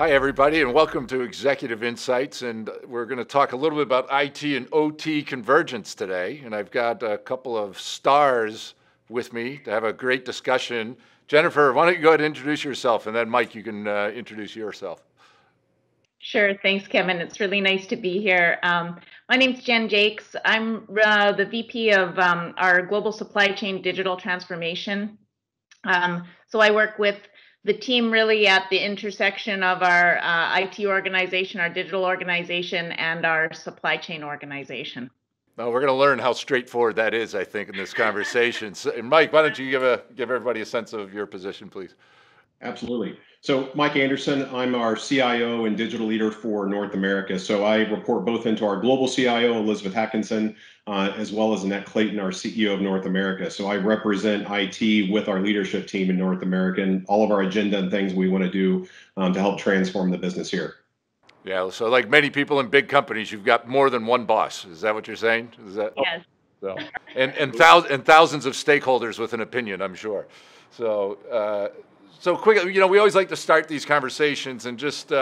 Hi, everybody, and welcome to Executive Insights. And we're going to talk a little bit about IT and OT convergence today. And I've got a couple of stars with me to have a great discussion. Jennifer, why don't you go ahead and introduce yourself, and then Mike, you can introduce yourself. Sure. Thanks, Kevin. It's really nice to be here. My name's Jen Jakes. I'm the VP of our Global Supply Chain Digital Transformation. So I work with the team really at the intersection of our IT organization, our digital organization, and our supply chain organization. Well, we're going to learn how straightforward that is, I think, in this conversation. So, and Mike, why don't you give everybody a sense of your position, please? Absolutely. So Mike Anderson, I'm our CIO and digital leader for North America. So I report both into our global CIO, Elizabeth Hackinson, as well as Annette Clayton, our CEO of North America. So I represent IT with our leadership team in North America and all of our agenda and things we want to do to help transform the business here. Yeah. So like many people in big companies, you've got more than one boss. Is that what you're saying? Is that? Yes. So, and thousands of stakeholders with an opinion, I'm sure. So, so quickly, you know, we always like to start these conversations and just, you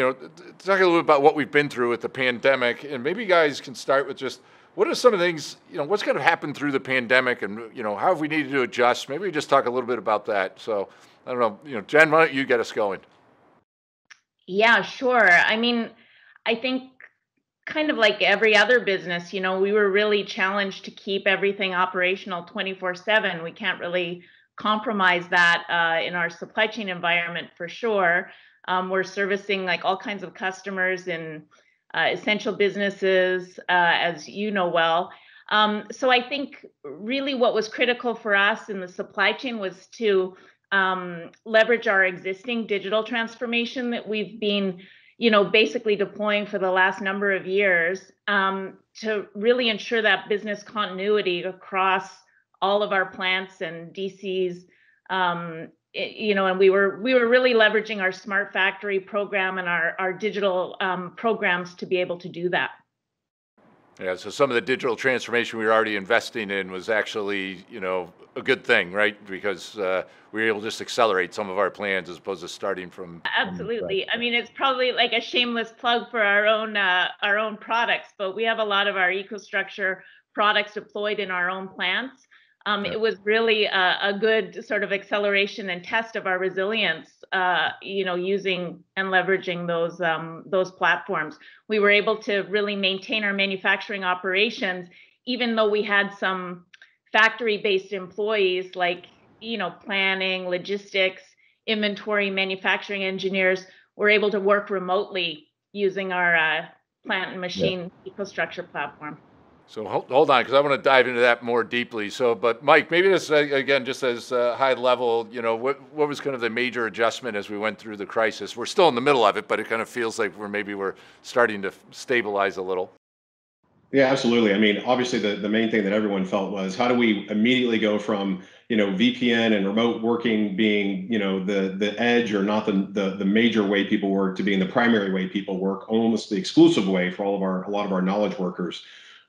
know, talk a little bit about what we've been through with the pandemic. And maybe you guys can start with just what are some of the things, you know, what's kind of happened through the pandemic and, you know, how have we needed to adjust? Maybe we just talk a little bit about that. So I don't know, you know, Jen, why don't you get us going? Yeah, sure. I mean, I think kind of like every other business, you know, we were really challenged to keep everything operational 24/7. We can't really compromise that in our supply chain environment for sure. We're servicing like all kinds of customers in essential businesses, as you know well. So I think really what was critical for us in the supply chain was to leverage our existing digital transformation that we've been, you know, basically deploying for the last number of years to really ensure that business continuity across all of our plants and DCs, you know, and we were really leveraging our Smart Factory program and our digital programs to be able to do that. Yeah, so some of the digital transformation we were already investing in was actually, you know, a good thing, right? Because we were able to just accelerate some of our plans as opposed to starting from. Absolutely. I mean, it's probably like a shameless plug for our own products, but we have a lot of our EcoStruxure products deployed in our own plants. It was really a good sort of acceleration and test of our resilience, you know, using and leveraging those platforms. We were able to really maintain our manufacturing operations, even though we had some factory-based employees like, you know, planning, logistics, inventory, manufacturing engineers were able to work remotely using our plant and machine EcoStruxure platform. So hold on, because I want to dive into that more deeply. So, but Mike, maybe this again, just as high level, you know, what was kind of the major adjustment as we went through the crisis? We're still in the middle of it, but it kind of feels like we're starting to stabilize a little. Yeah, absolutely. I mean, obviously, the main thing that everyone felt was how do we immediately go from, you know, VPN and remote working being, you know, the edge or not the major way people work to being the primary way people work, almost the exclusive way for a lot of our knowledge workers.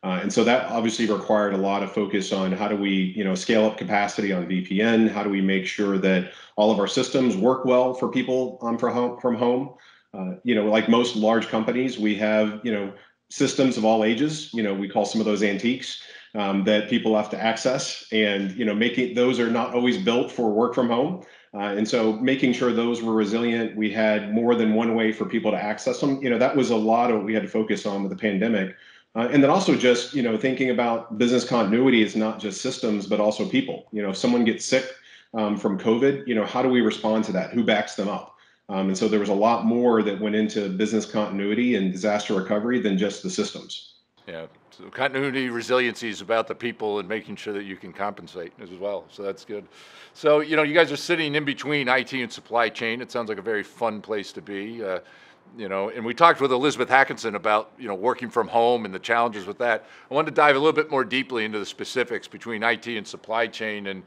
And so that obviously required a lot of focus on how do we, you know, scale up capacity on VPN? How do we make sure that all of our systems work well for people from home? You know, like most large companies, we have, you know, systems of all ages. You know, we call some of those antiques that people have to access, and, you know, those are not always built for work from home. And so making sure those were resilient, we had more than one way for people to access them. You know, that was a lot of what we had to focus on with the pandemic. And then also just, you know, thinking about business continuity is not just systems, but also people. You know, if someone gets sick from COVID, you know, how do we respond to that? Who backs them up? And so there was a lot more that went into business continuity and disaster recovery than just the systems. Yeah. So continuity, resiliency is about the people and making sure that you can compensate as well. So that's good. So, you know, you guys are sitting in between IT and supply chain. It sounds like a very fun place to be. You know, and we talked with Elizabeth Hackinson about, you know, working from home and the challenges with that. I wanted to dive a little bit more deeply into the specifics between IT and supply chain. And,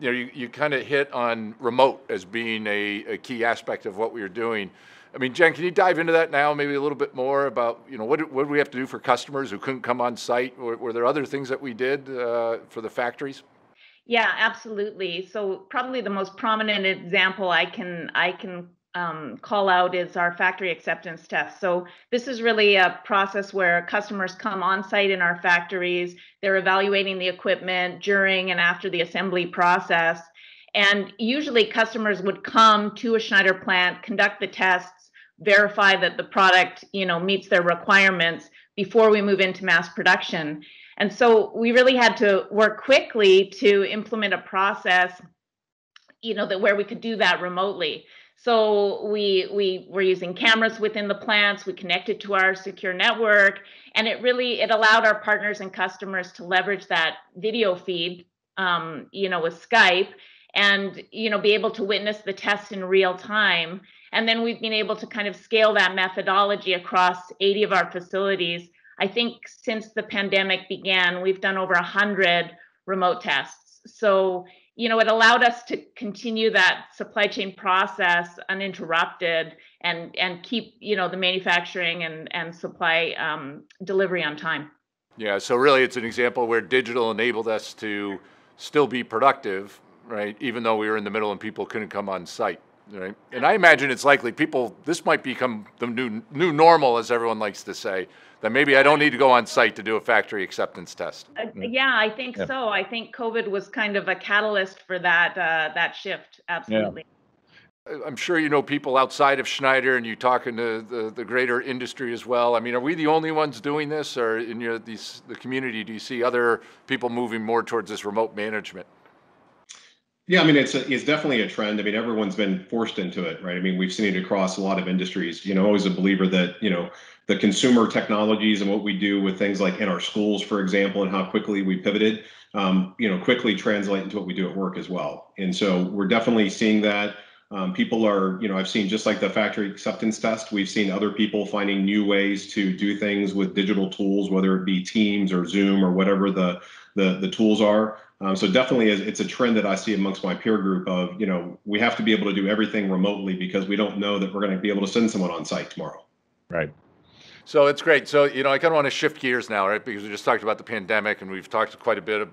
you know, you kind of hit on remote as being a key aspect of what we were doing. I mean, Jen, can you dive into that now maybe a little bit more about, you know, what did we have to do for customers who couldn't come on site? Were there other things that we did for the factories? Yeah, absolutely. So probably the most prominent example I can call out is our factory acceptance test. So this is really a process where customers come on site in our factories. They're evaluating the equipment during and after the assembly process. And usually customers would come to a Schneider plant, conduct the tests, verify that the product, you know, meets their requirements before we move into mass production. And so we really had to work quickly to implement a process, you know, that where we could do that remotely. So we were using cameras within the plants, we connected to our secure network, and it really, it allowed our partners and customers to leverage that video feed, you know, with Skype and, you know, be able to witness the test in real time. And then we've been able to kind of scale that methodology across 80 of our facilities. I think since the pandemic began, we've done over 100 remote tests. So, you know, it allowed us to continue that supply chain process uninterrupted and keep, you know, the manufacturing and supply delivery on time. Yeah, so really it's an example where digital enabled us to still be productive, right? Even though we were in the middle and people couldn't come on site, right? And I imagine it's likely people, this might become the new normal, as everyone likes to say, that maybe I don't need to go on site to do a factory acceptance test. Yeah, I think so. I think COVID was kind of a catalyst for that, that shift, absolutely. Yeah. I'm sure you know people outside of Schneider and you talking to the greater industry as well. I mean, are we the only ones doing this, or in your, the community, do you see other people moving more towards this remote management? Yeah, I mean, it's definitely a trend. I mean, everyone's been forced into it, right? I mean, we've seen it across a lot of industries. You know, always a believer that, you know, the consumer technologies and what we do with things like in our schools, for example, and how quickly we pivoted, you know, quickly translate into what we do at work as well. And so we're definitely seeing that. People are, you know, I've seen, just like the factory acceptance test, we've seen other people finding new ways to do things with digital tools, whether it be Teams or Zoom or whatever the tools are. So definitely it's a trend that I see amongst my peer group of, you know, we have to be able to do everything remotely because we don't know that we're going to be able to send someone on site tomorrow. Right. So it's great. So, you know, I kind of want to shift gears now, right? Because we just talked about the pandemic and we've talked quite a bit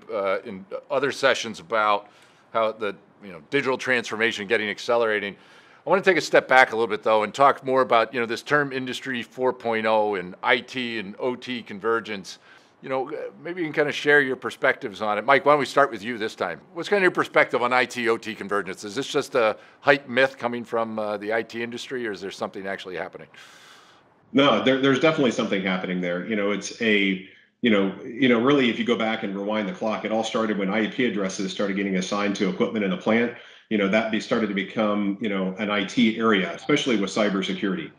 in other sessions about how the, you know, digital transformation getting accelerating. I want to take a step back a little bit though and talk more about, you know, this term Industry 4.0 and IT and OT convergence. You know, maybe you can kind of share your perspectives on it. Mike, why don't we start with you this time? What's kind of your perspective on IT-OT convergence? Is this just a hype myth coming from the IT industry, or is there something actually happening? No, there's definitely something happening there. You know, it's a, you know, really, if you go back and rewind the clock, it all started when IP addresses started getting assigned to equipment in a plant. You know, that started to become, you know, an IT area, especially with cybersecurity.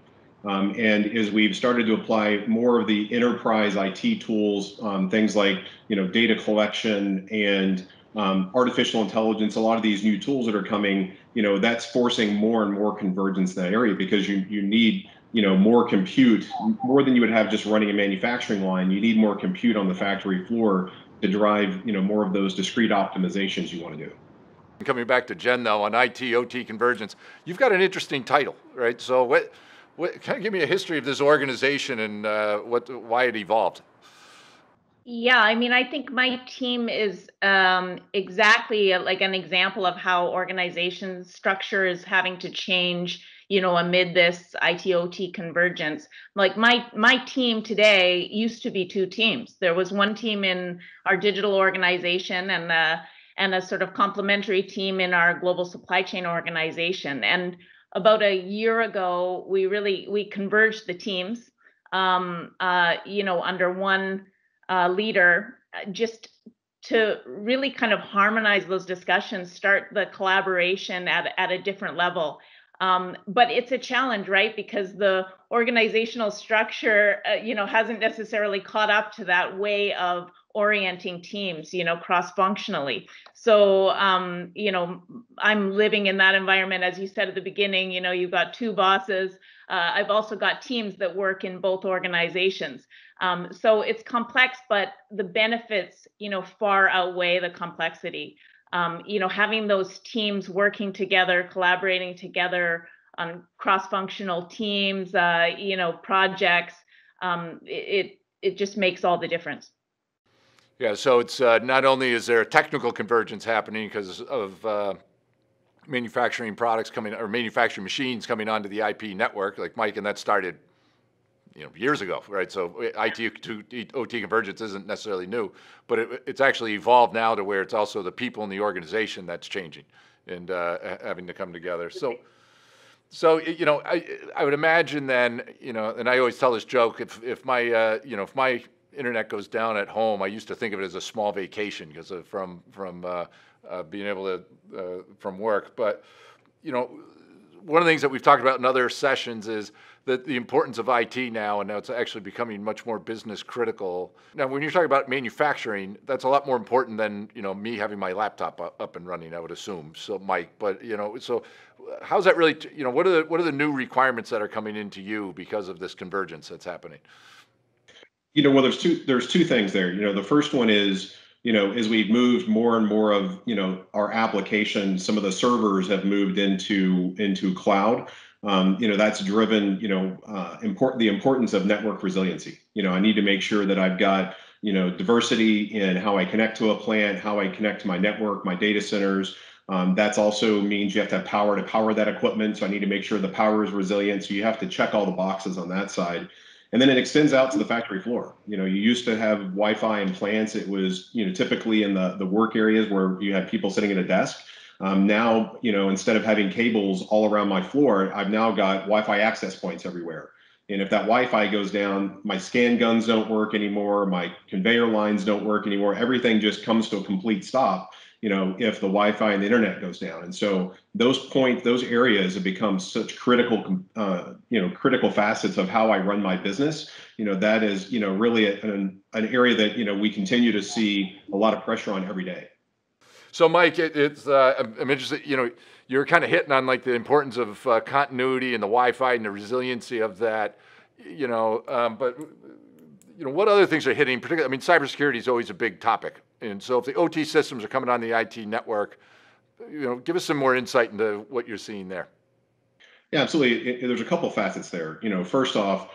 And as we've started to apply more of the enterprise IT tools, things like, you know, data collection and artificial intelligence, a lot of these new tools that are coming, you know, that's forcing more and more convergence in that area because you need, you know, more compute, more than you would have just running a manufacturing line. You need more compute on the factory floor to drive, you know, more of those discrete optimizations you want to do. Coming back to Jen though, on IT-OT convergence, you've got an interesting title, right? So what, kind of give me a history of this organization and why it evolved. Yeah, I mean, I think my team is exactly like an example of how organization structure is having to change, you know, amid this IT-OT convergence. Like my team today used to be two teams. There was one team in our digital organization and a sort of complementary team in our global supply chain organization. And about a year ago, we converged the teams, you know, under one leader, just to really kind of harmonize those discussions, start the collaboration at a different level. But it's a challenge, right? Because the organizational structure, you know, hasn't necessarily caught up to that way of orienting teams, you know, cross-functionally. So, you know, I'm living in that environment, as you said at the beginning, you know, you've got two bosses. I've also got teams that work in both organizations. So it's complex, but the benefits, you know, far outweigh the complexity. You know, having those teams working together, collaborating together on cross-functional teams, you know, projects, it just makes all the difference. Yeah, so it's not only is there a technical convergence happening because of manufacturing products coming, or manufacturing machines coming onto the IP network, like Mike, and that started, you know, years ago, right? So IT-OT convergence isn't necessarily new, but it's actually evolved now to where it's also the people in the organization that's changing and having to come together. So you know, I would imagine then, you know, and I always tell this joke, if my you know, if my internet goes down at home, I used to think of it as a small vacation because from being able to from work. But you know, one of the things that we've talked about in other sessions is that the importance of IT now, and now it's actually becoming much more business critical. Now, when you're talking about manufacturing, that's a lot more important than, you know, me having my laptop up and running, I would assume. So, Mike, but you know, so how's that really? You know, what are the new requirements that are coming into you because of this convergence that's happening? You know, well, there's two things there. You know, the first one is, you know, as we've moved more and more of, you know, our application, some of the servers have moved into cloud. You know, that's driven, you know, the importance of network resiliency. You know, I need to make sure that I've got, you know, diversity in how I connect to a plant, how I connect to my network, my data centers. That's also means you have to have power to power that equipment. So I need to make sure the power is resilient. So you have to check all the boxes on that side. And then it extends out to the factory floor. You know, you used to have Wi-Fi in plants. It was, you know, typically in the work areas where you had people sitting at a desk. Now, you know, instead of having cables all around my floor, I've now got Wi-Fi access points everywhere. And if that Wi-Fi goes down, my scan guns don't work anymore. My conveyor lines don't work anymore. Everything just comes to a complete stop, you know, if the Wi-Fi and the internet goes down. And so those areas have become such critical, you know, critical facets of how I run my business. You know, that is, you know, really an area that, you know, we continue to see a lot of pressure on every day. So, Mike, I'm interested, you know, you're kind of hitting on like the importance of continuity and the Wi-Fi and the resiliency of that, you know, but, you know, what other things are hitting, particularly, I mean, cybersecurity is always a big topic. And so if the OT systems are coming on the IT network, you know, give us some more insight into what you're seeing there. Yeah, absolutely. There's a couple facets there. You know, first off,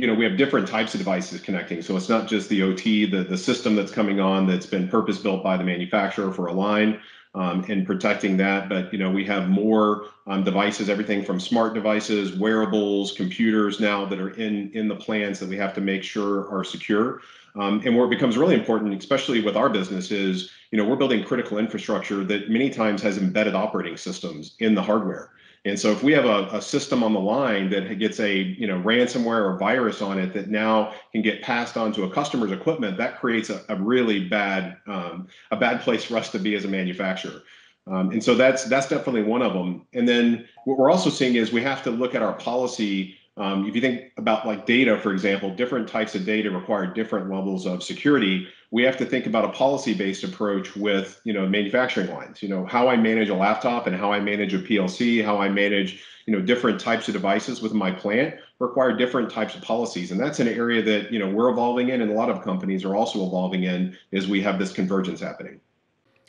you know, we have different types of devices connecting. So it's not just the OT, the system that's coming on that's been purpose-built by the manufacturer for a line and protecting that. But, you know, we have more devices, everything from smart devices, wearables, computers now that are in the plants that we have to make sure are secure. And where it becomes really important, especially with our business, is, you know, we're building critical infrastructure that many times has embedded operating systems in the hardware. And so if we have a system on the line that gets a, you know, ransomware or virus on it that now can get passed on to a customer's equipment, that creates a really bad a bad place for us to be as a manufacturer. And so that's definitely one of them. And then what we're also seeing is we have to look at our policy. If you think about like data, for example, different types of data require different levels of security. We have to think about a policy-based approach with, you know, manufacturing lines, you know, how I manage a laptop and how I manage a PLC, how I manage, you know, different types of devices within my plant require different types of policies. And that's an area that, you know, we're evolving in, and a lot of companies are also evolving in as we have this convergence happening.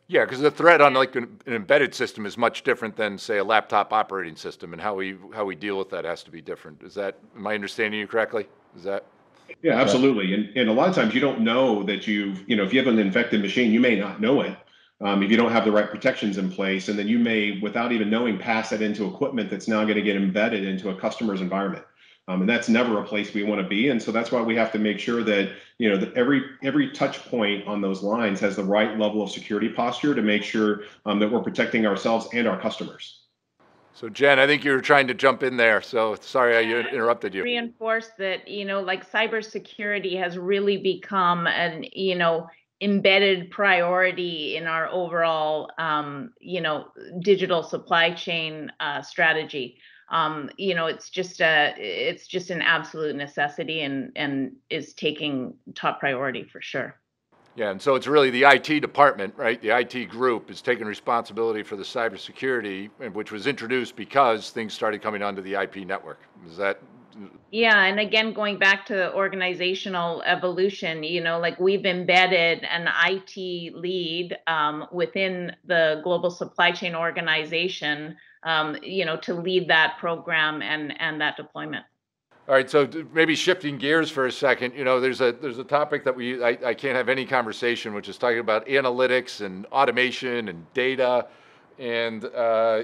Yeah, because the threat on like an embedded system is much different than, say, a laptop operating system, and how we deal with that has to be different. Is that, am I understanding you correctly? Is that? Yeah, absolutely. And a lot of times you don't know that you know, if you have an infected machine, you may not know it if you don't have the right protections in place, and then you may, without even knowing, pass that into equipment that's now going to get embedded into a customer's environment. And that's never a place we want to be. And so that's why we have to make sure that, you know, that every touch point on those lines has the right level of security posture to make sure that we're protecting ourselves and our customers. So, Jen, I think you were trying to jump in there. So sorry I interrupted you. Reinforce that, you know, like cybersecurity has really become an, you know, embedded priority in our overall, you know, digital supply chain strategy. You know, it's just an absolute necessity and is taking top priority for sure. Yeah, and so it's really the IT department, right? The IT group is taking responsibility for the cybersecurity, which was introduced because things started coming onto the IP network. Is that? Yeah, and again, going back to organizational evolution, you know, like we've embedded an IT lead within the global supply chain organization, you know, to lead that program and that deployment. All right, so maybe shifting gears for a second, you know, there's a topic that I can't have any conversation, which is talking about analytics and automation and data. And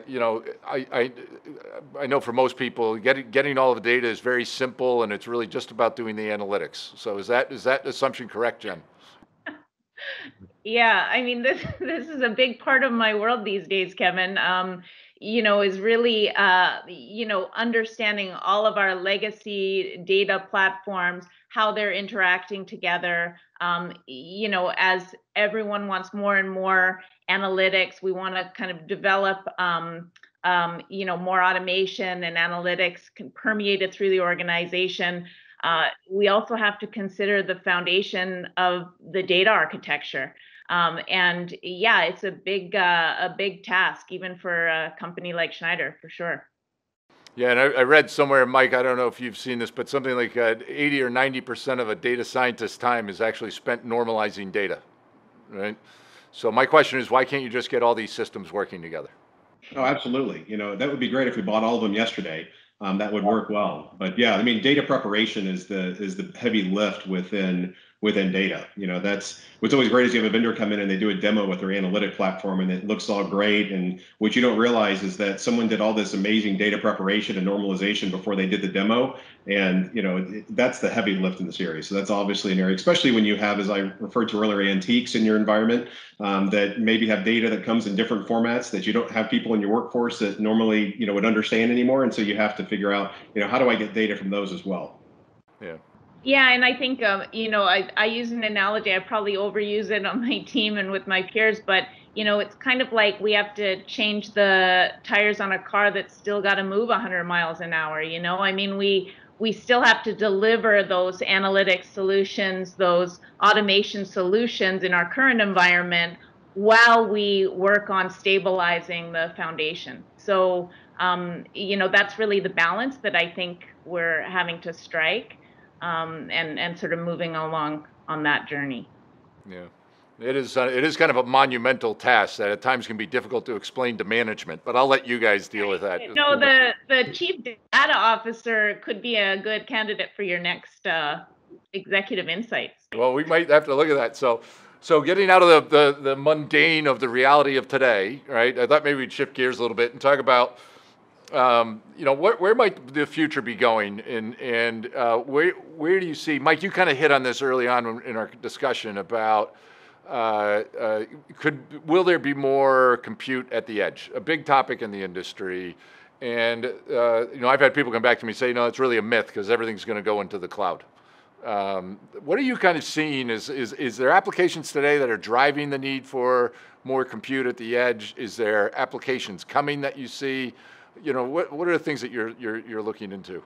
you know, I know for most people, getting all of the data is very simple, and it's really just about doing the analytics. So is that assumption correct, Jen? Yeah, I mean, this is a big part of my world these days, Kevin. You know, is really you know, understanding all of our legacy data platforms, how they're interacting together. You know, as everyone wants more and more analytics, we want to kind of develop you know, more automation, and analytics can permeate it through the organization. We also have to consider the foundation of the data architecture. And yeah, it's a big task, even for a company like Schneider, for sure. Yeah, and I read somewhere, Mike, I don't know if you've seen this, but something like 80 or 90% of a data scientist's time is actually spent normalizing data, right? So my question is, why can't you just get all these systems working together? Oh, absolutely. You know, that would be great if we bought all of them yesterday. That would work well. But yeah, I mean, data preparation is the heavy lift within data. You know, that's what's always great is you have a vendor come in and they do a demo with their analytic platform and it looks all great. And what you don't realize is that someone did all this amazing data preparation and normalization before they did the demo. And, you know, that's the heavy lift in this area. So that's obviously an area, especially when you have, as I referred to earlier, antiques in your environment that maybe have data that comes in different formats that you don't have people in your workforce that normally, you know, would understand anymore. And so you have to figure out, you know, how do I get data from those as well? Yeah. Yeah, and I think, you know, I use an analogy, I probably overuse it on my team and with my peers, but, you know, it's kind of like we have to change the tires on a car that's still got to move 100 miles an hour, you know? I mean, we still have to deliver those analytic solutions, those automation solutions in our current environment while we work on stabilizing the foundation. So, you know, that's really the balance that I think we're having to strike. And sort of moving along on that journey. Yeah, it is kind of a monumental task that at times can be difficult to explain to management, but I'll let you guys deal with that. No, the chief data officer could be a good candidate for your next executive insights. Well, we might have to look at that. So getting out of the mundane of the reality of today, right? I thought maybe we'd shift gears a little bit and talk about you know, where might the future be going, and where do you see, Mike? You kind of hit on this early on in our discussion about will there be more compute at the edge? A big topic in the industry, and you know, I've had people come back to me and say, no, it's really a myth because everything's going to go into the cloud. What are you kind of seeing? Is there applications today that are driving the need for more compute at the edge? Is there applications coming that you see? You know, what are the things that you're looking into?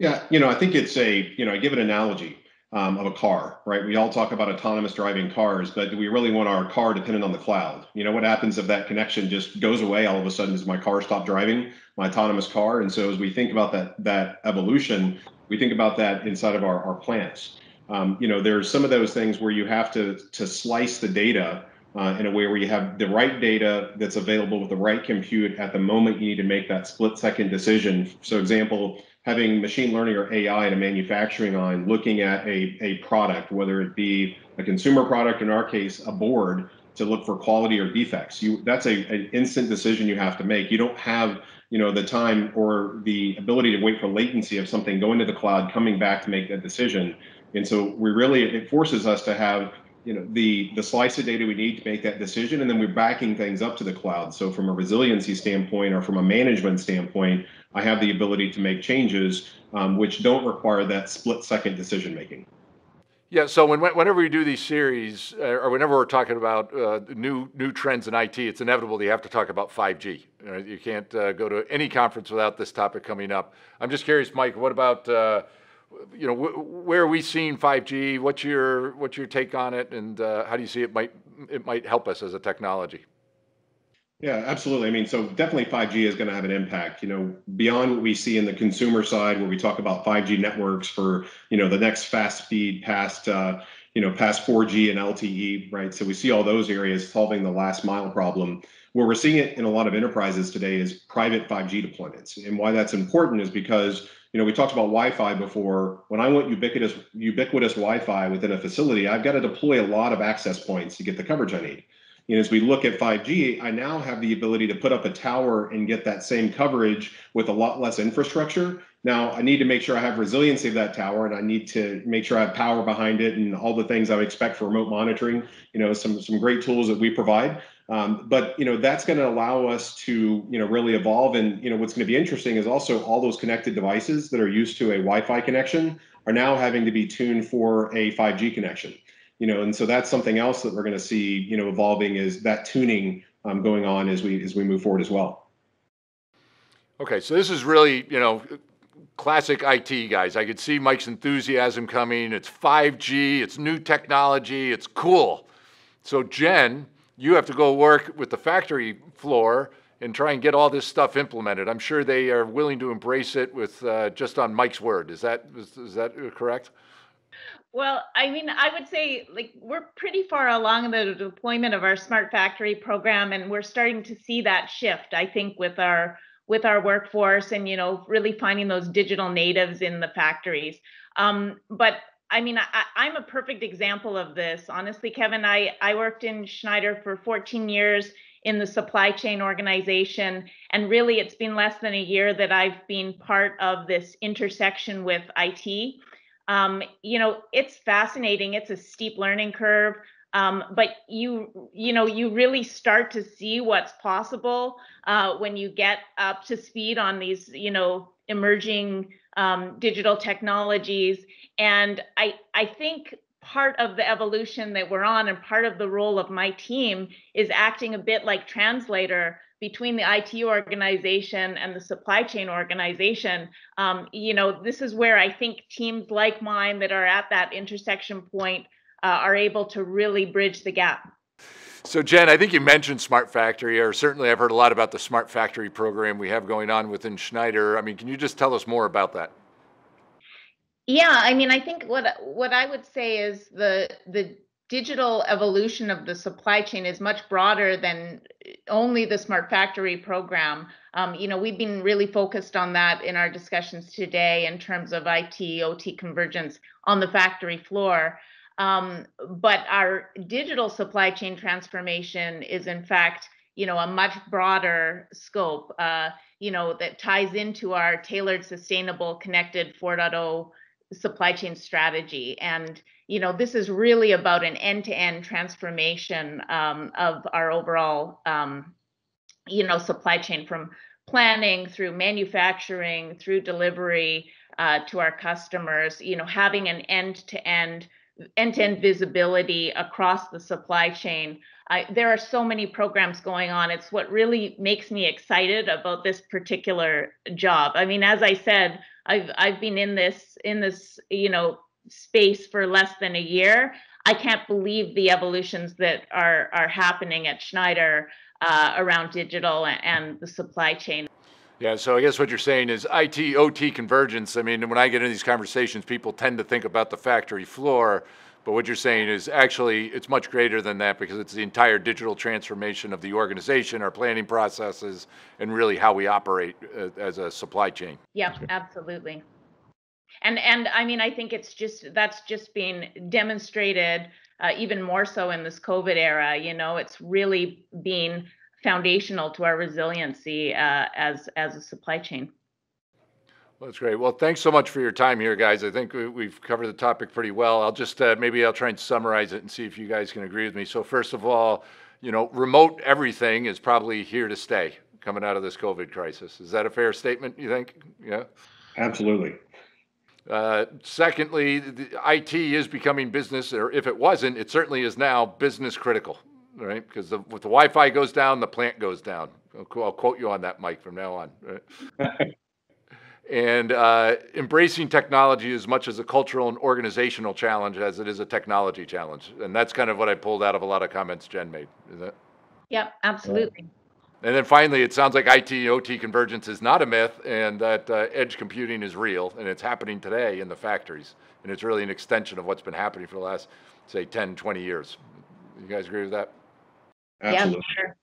Yeah, you know, I think it's I give an analogy of a car, right? We all talk about autonomous driving cars, but do we really want our car dependent on the cloud? You know, what happens if that connection just goes away all of a sudden? Does my car stop driving, my autonomous car? And so as we think about that evolution, we think about that inside of our plants. You know, there's some of those things where you have to slice the data in a way where you have the right data that's available with the right compute at the moment you need to make that split-second decision. So example, having machine learning or AI in a manufacturing line, looking at a product, whether it be a consumer product, in our case, a board, to look for quality or defects. That's an instant decision you have to make. You don't have, you know, the time or the ability to wait for latency of something going to the cloud, coming back to make that decision. And so it forces us to have, you know, the slice of data we need to make that decision, and then we're backing things up to the cloud. So from a resiliency standpoint or from a management standpoint, I have the ability to make changes which don't require that split-second decision-making. Yeah, so whenever we do these series, or whenever we're talking about new trends in IT, it's inevitable that you have to talk about 5G. You know, you can't go to any conference without this topic coming up. I'm just curious, Mike, what about you know, where are we seeing 5G? What's your take on it, and how do you see it might help us as a technology? Yeah, absolutely. I mean, so definitely 5G is going to have an impact, you know, beyond what we see in the consumer side, where we talk about 5G networks for, you know, the next fast speed past, you know, past 4G and LTE, right? So we see all those areas solving the last mile problem. Where we're seeing it in a lot of enterprises today is private 5G deployments. And why that's important is because, you know, we talked about Wi-Fi before. When I want ubiquitous Wi-Fi within a facility, I've got to deploy a lot of access points to get the coverage I need. And as we look at 5G, I now have the ability to put up a tower and get that same coverage with a lot less infrastructure. Now, I need to make sure I have resiliency of that tower, and I need to make sure I have power behind it and all the things I would expect for remote monitoring, you know, some great tools that we provide. But, you know, that's going to allow us to, you know, really evolve. And, you know, what's going to be interesting is also all those connected devices that are used to a Wi-Fi connection are now having to be tuned for a 5G connection. You know, and so that's something else that we're going to see, you know, evolving, is that tuning going on as we move forward as well. Okay, so this is really, you know, classic IT guys. I could see Mike's enthusiasm coming. It's 5G, it's new technology, it's cool. So Jen, you have to go work with the factory floor and try and get all this stuff implemented. I'm sure they are willing to embrace it with just on Mike's word. Is that correct? Well, I mean, I would say, like, we're pretty far along in the deployment of our smart factory program, and we're starting to see that shift, I think, with our workforce and, you know, really finding those digital natives in the factories. But I mean, I'm a perfect example of this. Honestly, Kevin, I worked in Schneider for 14 years in the supply chain organization. And really, it's been less than a year that I've been part of this intersection with IT. You know, it's fascinating. It's a steep learning curve, but you really start to see what's possible when you get up to speed on these, you know, emerging digital technologies. And I think part of the evolution that we're on, and part of the role of my team, is acting a bit like translator between the IT organization and the supply chain organization. You know, this is where I think teams like mine that are at that intersection point are able to really bridge the gap. So Jen, I think you mentioned Smart Factory, or certainly I've heard a lot about the Smart Factory program we have going on within Schneider. I mean, can you just tell us more about that? Yeah, I mean, I think what I would say is the digital evolution of the supply chain is much broader than only the Smart Factory program. You know, we've been really focused on that in our discussions today in terms of IT-OT convergence on the factory floor. But our digital supply chain transformation is, in fact, you know, a much broader scope, you know, that ties into our tailored, sustainable, connected 4.0 supply chain strategy. And, you know, this is really about an end-to-end transformation of our overall, you know, supply chain, from planning through manufacturing, through delivery to our customers, you know, having an end-to-end visibility across the supply chain. There are so many programs going on. It's what really makes me excited about this particular job. I mean, as I said, I've been in this, you know, space for less than a year. I can't believe the evolutions that are happening at Schneider around digital and the supply chain. Yeah, so I guess what you're saying is IT-OT convergence. I mean, when I get into these conversations, people tend to think about the factory floor, but what you're saying is actually it's much greater than that, because it's the entire digital transformation of the organization, our planning processes, and really how we operate as a supply chain. Yeah, absolutely. And I mean, I think it's just, that's just been demonstrated even more so in this COVID era. You know, it's really been foundational to our resiliency as a supply chain. Well, that's great. Well, thanks so much for your time here, guys. I think we've covered the topic pretty well. I'll just maybe I'll try and summarize it and see if you guys can agree with me. So first of all, you know, remote everything is probably here to stay coming out of this COVID crisis. Is that a fair statement, you think? Yeah. Absolutely. Secondly, the IT is becoming business, or if it wasn't, it certainly is now business critical. Right, because if the Wi-Fi goes down, the plant goes down. I'll quote you on that, Mike, from now on. Right? And embracing technology as much as a cultural and organizational challenge as it is a technology challenge. And that's kind of what I pulled out of a lot of comments Jen made. Is that? Yeah, absolutely. And then finally, it sounds like IT-OT convergence is not a myth, and that edge computing is real, and it's happening today in the factories. And it's really an extension of what's been happening for the last, say, 10, 20 years. You guys agree with that? Absolutely. Yeah, sure.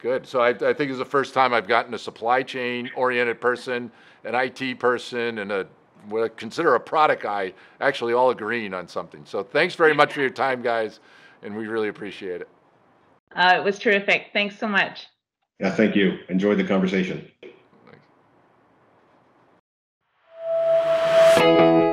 Good. So I think it's the first time I've gotten a supply chain oriented person, an IT person, and a what I consider a product guy actually all agreeing on something. So thanks very much for your time, guys, and we really appreciate it. It was terrific. Thanks so much. Yeah, thank you. Enjoyed the conversation. Thanks.